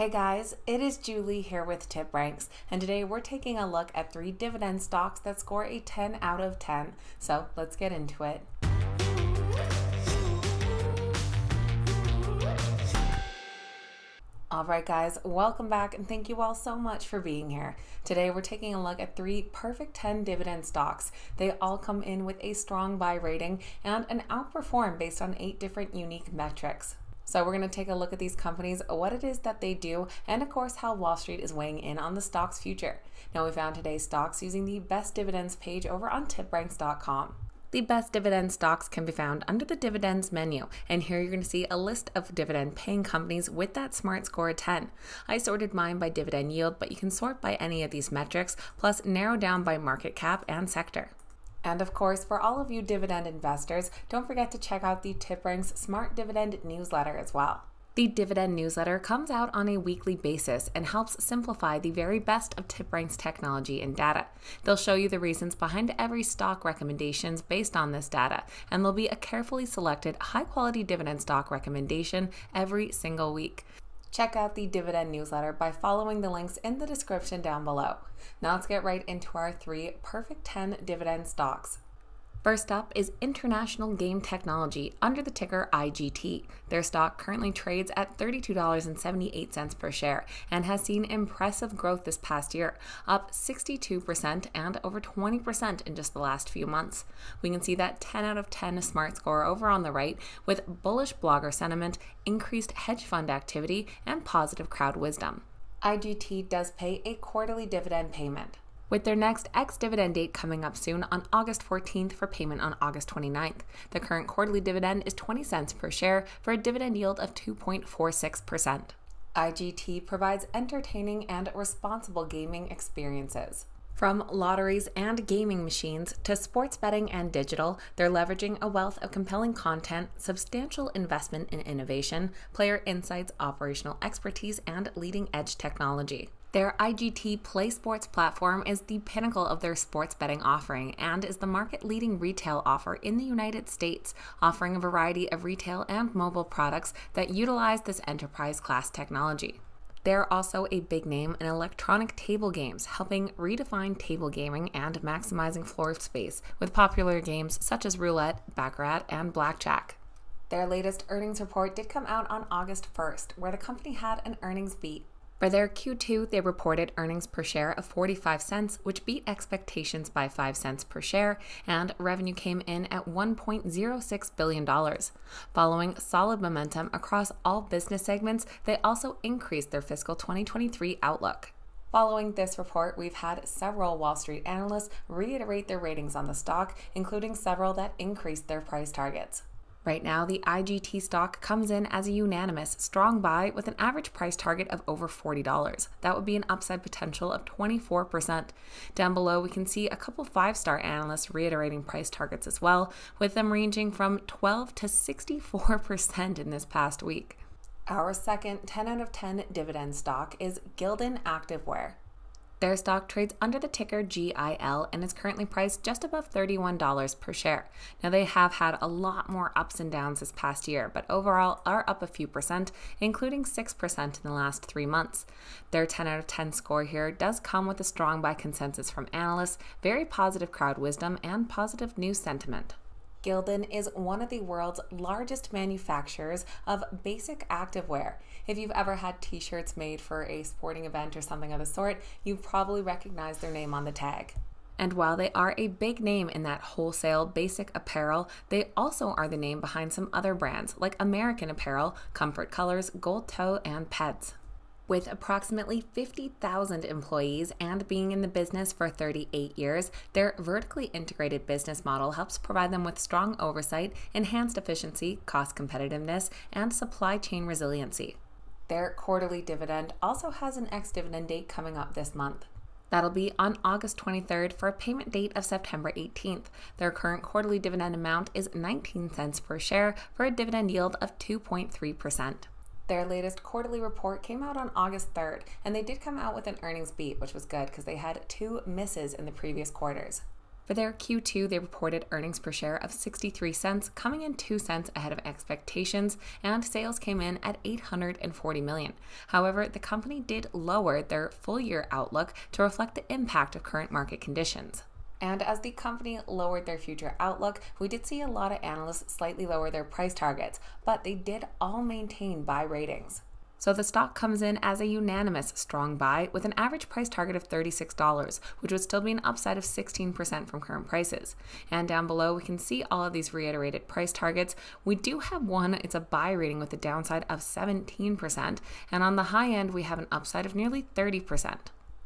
Hey guys, it is Julie here with TipRanks, and today we're taking a look at 3 dividend stocks that score a 10 out of 10. So let's get into it. Alright guys, welcome back and thank you all so much for being here. Today we're taking a look at 3 perfect 10 dividend stocks. They all come in with a strong buy rating and an outperform based on 8 different unique metrics. So we're going to take a look at these companies, what it is that they do, and of course how Wall Street is weighing in on the stock's future. Now we found today's stocks using the best dividends page over on tipranks.com. The best dividend stocks can be found under the dividends menu, and here you're going to see a list of dividend paying companies with that smart score of 10. I sorted mine by dividend yield, but you can sort by any of these metrics, plus narrow down by market cap and sector. And of course, for all of you dividend investors, don't forget to check out the TipRanks Smart Dividend newsletter as well. The dividend newsletter comes out on a weekly basis and helps simplify the very best of TipRanks technology and data. They'll show you the reasons behind every stock recommendations based on this data, and there'll be a carefully selected high-quality dividend stock recommendation every single week. Check out the dividend newsletter by following the links in the description down below. Now let's get right into our 3 perfect 10 dividend stocks. First up is International Game Technology under the ticker IGT. Their stock currently trades at $32.78 per share and has seen impressive growth this past year, up 62% and over 20% in just the last few months. We can see that 10 out of 10 smart score over on the right with bullish blogger sentiment, increased hedge fund activity, and positive crowd wisdom. IGT does pay a quarterly dividend payment, with their next ex-dividend date coming up soon on August 14th for payment on August 29th. The current quarterly dividend is 20 cents per share for a dividend yield of 2.46%. IGT provides entertaining and responsible gaming experiences. From lotteries and gaming machines to sports betting and digital, they're leveraging a wealth of compelling content, substantial investment in innovation, player insights, operational expertise, and leading-edge technology. Their IGT Play Sports platform is the pinnacle of their sports betting offering and is the market-leading retail offer in the United States, offering a variety of retail and mobile products that utilize this enterprise-class technology. They're also a big name in electronic table games, helping redefine table gaming and maximizing floor space with popular games such as roulette, baccarat, and blackjack. Their latest earnings report did come out on August 1st, where the company had an earnings beat. For their Q2, they reported earnings per share of 45 cents, which beat expectations by 5 cents per share, and revenue came in at $1.06 billion. Following solid momentum across all business segments, they also increased their fiscal 2023 outlook. Following this report, we've had several Wall Street analysts reiterate their ratings on the stock, including several that increased their price targets. Right now, the IGT stock comes in as a unanimous strong buy with an average price target of over $40. That would be an upside potential of 24%. Down below, we can see a couple 5-star analysts reiterating price targets as well, with them ranging from 12 to 64% in this past week. Our second 10 out of 10 dividend stock is Gildan Activewear. Their stock trades under the ticker GIL and is currently priced just above $31 per share. Now they have had a lot more ups and downs this past year, but overall are up a few percent, including 6% in the last 3 months. Their 10 out of 10 score here does come with a strong buy consensus from analysts, very positive crowd wisdom, and positive news sentiment. Gildan is one of the world's largest manufacturers of basic activewear. If you've ever had t-shirts made for a sporting event or something of the sort, you probably recognize their name on the tag. And while they are a big name in that wholesale basic apparel, they also are the name behind some other brands like American Apparel, Comfort Colors, Gold Toe, and Peds. With approximately 50,000 employees and being in the business for 38 years, their vertically integrated business model helps provide them with strong oversight, enhanced efficiency, cost competitiveness, and supply chain resiliency. Their quarterly dividend also has an ex-dividend date coming up this month. That'll be on August 23rd for a payment date of September 18th. Their current quarterly dividend amount is 19 cents per share for a dividend yield of 2.3%. Their latest quarterly report came out on August 3rd, and they did come out with an earnings beat, which was good because they had 2 misses in the previous quarters. For their Q2, they reported earnings per share of $0.63, coming in 2 cents ahead of expectations, and sales came in at $840 million. However, the company did lower their full-year outlook to reflect the impact of current market conditions. And as the company lowered their future outlook, we did see a lot of analysts slightly lower their price targets, but they did all maintain buy ratings. So the stock comes in as a unanimous strong buy with an average price target of $36, which would still be an upside of 16% from current prices. And down below, we can see all of these reiterated price targets. We do have one, it's a buy rating with a downside of 17%, and on the high end, we have an upside of nearly 30%.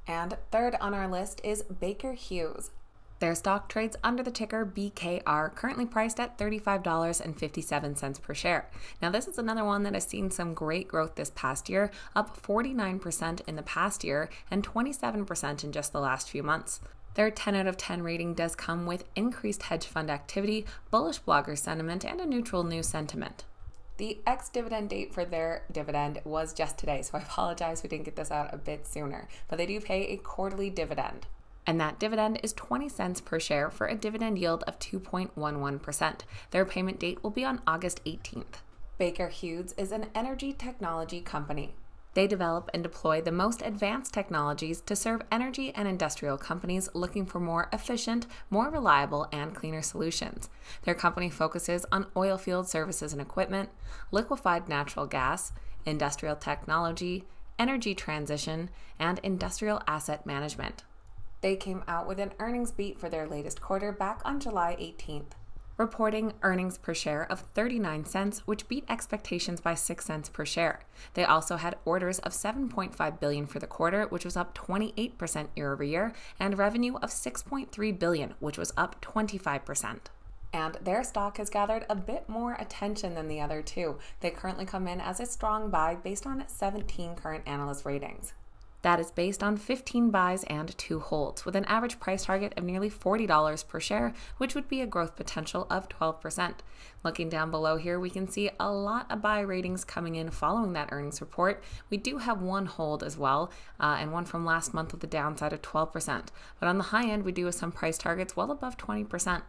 And third on our list is Baker Hughes. Their stock trades under the ticker BKR, currently priced at $35.57 per share. Now this is another one that has seen some great growth this past year, up 49% in the past year and 27% in just the last few months. Their 10 out of 10 rating does come with increased hedge fund activity, bullish blogger sentiment, and a neutral news sentiment. The ex-dividend date for their dividend was just today, so I apologize we didn't get this out a bit sooner, but they do pay a quarterly dividend. And that dividend is 20 cents per share for a dividend yield of 2.11%. Their payment date will be on August 18th. Baker Hughes is an energy technology company. They develop and deploy the most advanced technologies to serve energy and industrial companies looking for more efficient, more reliable, and cleaner solutions. Their company focuses on oil field services and equipment, liquefied natural gas, industrial technology, energy transition, and industrial asset management. They came out with an earnings beat for their latest quarter back on July 18th, reporting earnings per share of 39 cents, which beat expectations by 6 cents per share. They also had orders of $7.5 billion for the quarter, which was up 28% year over year, and revenue of $6.3 billion, which was up 25%. And their stock has gathered a bit more attention than the other two. They currently come in as a strong buy based on 17 current analyst ratings. That is based on 15 buys and 2 holds, with an average price target of nearly $40 per share, which would be a growth potential of 12%. Looking down below here, we can see a lot of buy ratings coming in following that earnings report. We do have one hold as well, and one from last month with a downside of 12%. But on the high end, we do have some price targets well above 20%.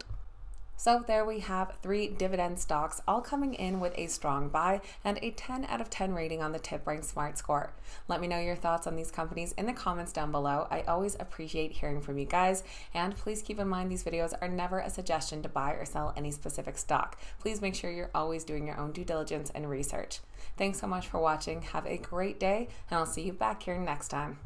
So there we have 3 dividend stocks all coming in with a strong buy and a 10 out of 10 rating on the TipRanks Smart Score. Let me know your thoughts on these companies in the comments down below. I always appreciate hearing from you guys, and please keep in mind these videos are never a suggestion to buy or sell any specific stock. Please make sure you're always doing your own due diligence and research. Thanks so much for watching. Have a great day, and I'll see you back here next time.